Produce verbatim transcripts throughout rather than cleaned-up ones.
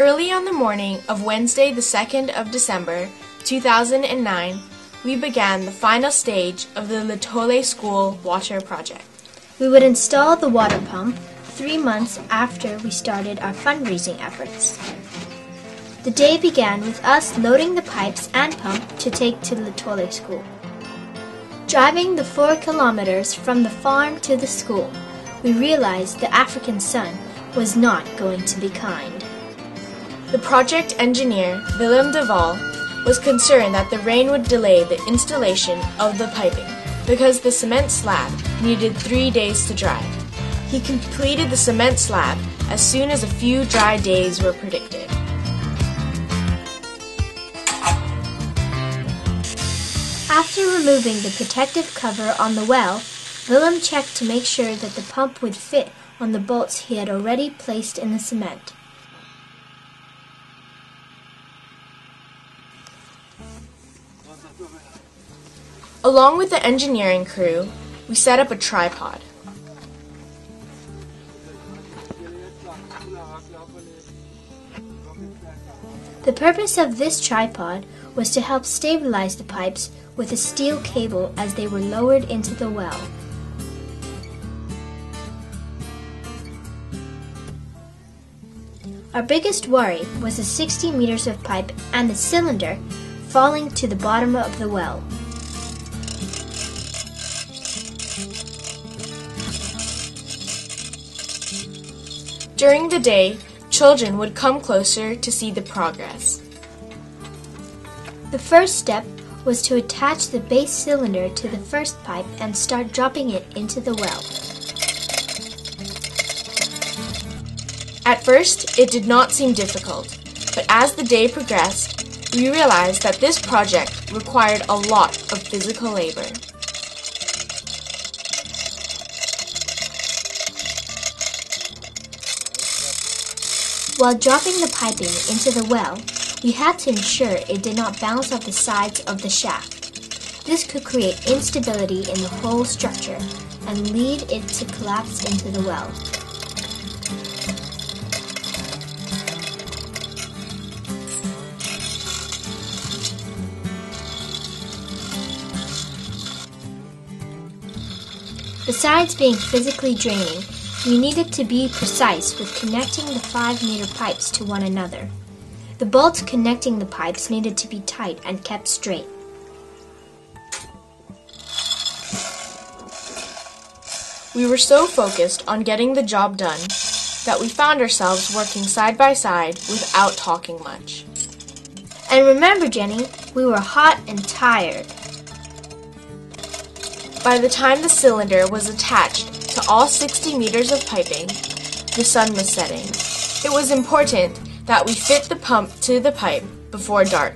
Early on the morning of Wednesday, the second of December, two thousand nine, we began the final stage of the Lithole School water project. We would install the water pump three months after we started our fundraising efforts. The day began with us loading the pipes and pump to take to Lithole School. Driving the four kilometers from the farm to the school, we realized the African sun was not going to be kind. The project engineer, Willem Deval, was concerned that the rain would delay the installation of the piping because the cement slab needed three days to dry. He completed the cement slab as soon as a few dry days were predicted. After removing the protective cover on the well, Willem checked to make sure that the pump would fit on the bolts he had already placed in the cement. Along with the engineering crew, we set up a tripod. The purpose of this tripod was to help stabilize the pipes with a steel cable as they were lowered into the well. Our biggest worry was the sixty meters of pipe and the cylinder falling to the bottom of the well. During the day, children would come closer to see the progress. The first step was to attach the base cylinder to the first pipe and start dropping it into the well. At first, it did not seem difficult, but as the day progressed, we realized that this project required a lot of physical labor. While dropping the piping into the well, we had to ensure it did not bounce off the sides of the shaft. This could create instability in the whole structure and lead it to collapse into the well. Besides being physically draining, we needed to be precise with connecting the five meter pipes to one another. The bolts connecting the pipes needed to be tight and kept straight. We were so focused on getting the job done that we found ourselves working side by side without talking much. And remember, Jenny, we were hot and tired. By the time the cylinder was attached to all sixty meters of piping, the sun was setting. It was important that we fit the pump to the pipe before dark.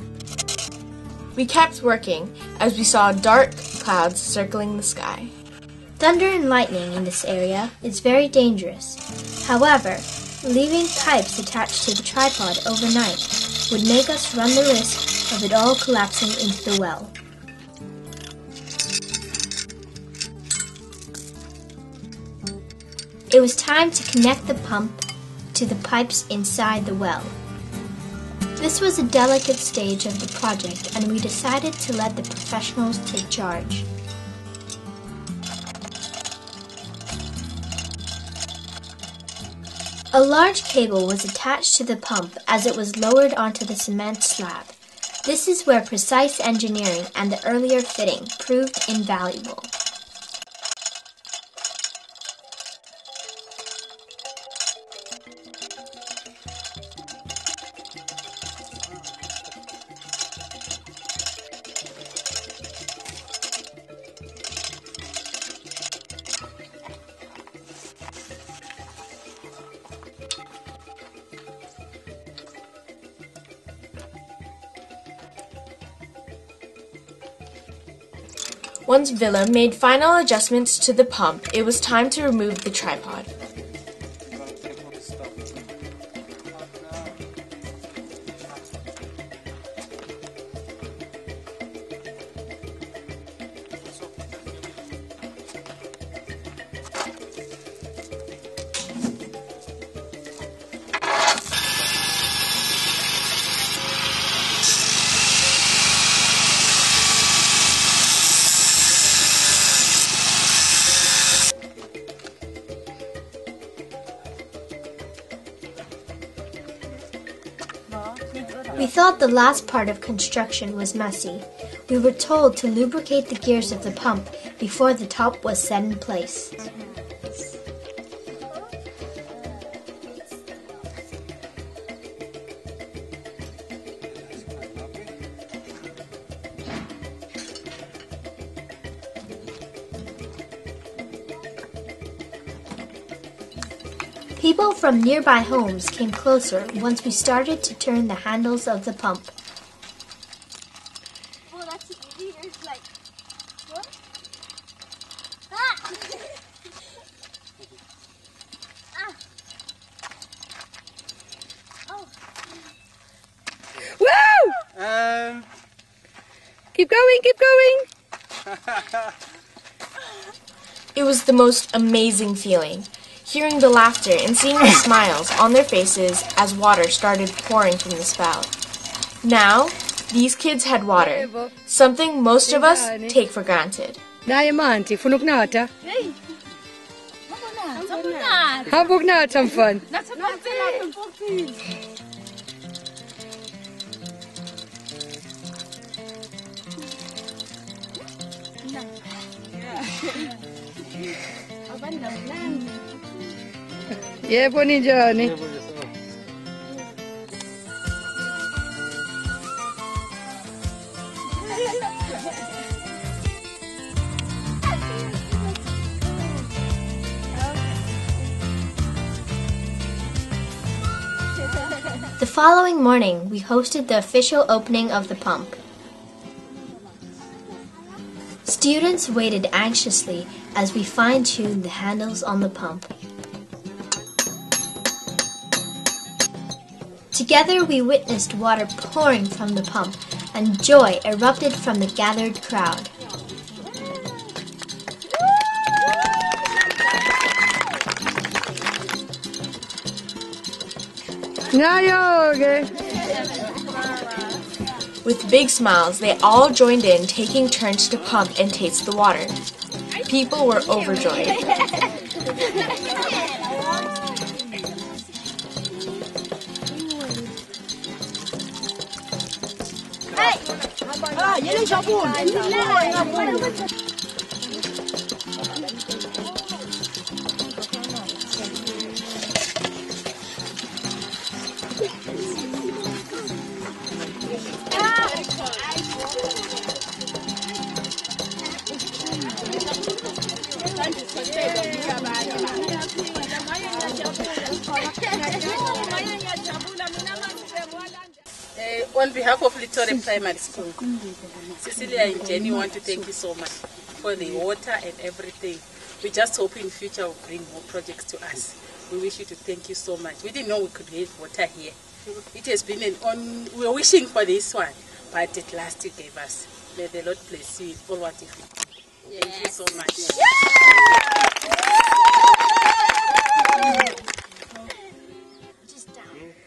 We kept working as we saw dark clouds circling the sky. Thunder and lightning in this area is very dangerous. However, leaving pipes attached to the tripod overnight would make us run the risk of it all collapsing into the well. It was time to connect the pump to the pipes inside the well. This was a delicate stage of the project, and we decided to let the professionals take charge. A large cable was attached to the pump as it was lowered onto the cement slab. This is where precise engineering and the earlier fitting proved invaluable. Once Willem made final adjustments to the pump, it was time to remove the tripod. We thought the last part of construction was messy. We were told to lubricate the gears of the pump before the top was set in place. People from nearby homes came closer once we started to turn the handles of the pump. Well, that's easy. It's like, what? Ah! Ah! Oh! Woo! Um. Keep going, keep going! It was the most amazing feeling. Hearing the laughter and seeing the smiles on their faces as water started pouring from the spout. Now, these kids had water, something most of us take for granted. Yeah, Bonnie Johnny. The following morning, we hosted the official opening of the pump. Students waited anxiously as we fine-tuned the handles on the pump. Together we witnessed water pouring from the pump, and joy erupted from the gathered crowd. With big smiles, they all joined in, taking turns to pump and taste the water. People were overjoyed. On behalf of Lithole Primary School, Cecilia and Jennie want to thank you so much for the water and everything. We just hope in future will bring more projects to us. We wish you to thank you so much. We didn't know we could have water here. It has been an on. We were wishing for this one, but at last you gave us. May the Lord bless you for what you do. Thank you so much.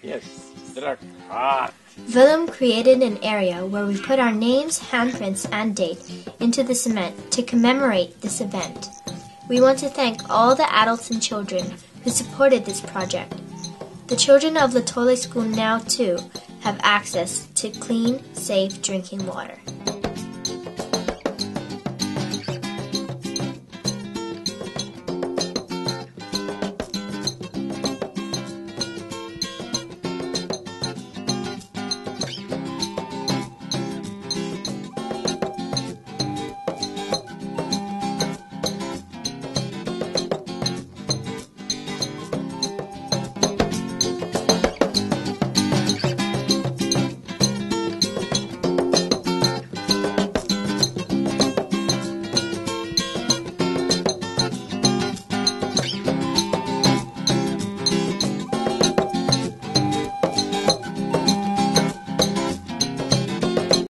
Yes, they're hot. Willem created an area where we put our names, handprints, and date into the cement to commemorate this event. We want to thank all the adults and children who supported this project. The children of Lithole School now, too, have access to clean, safe drinking water.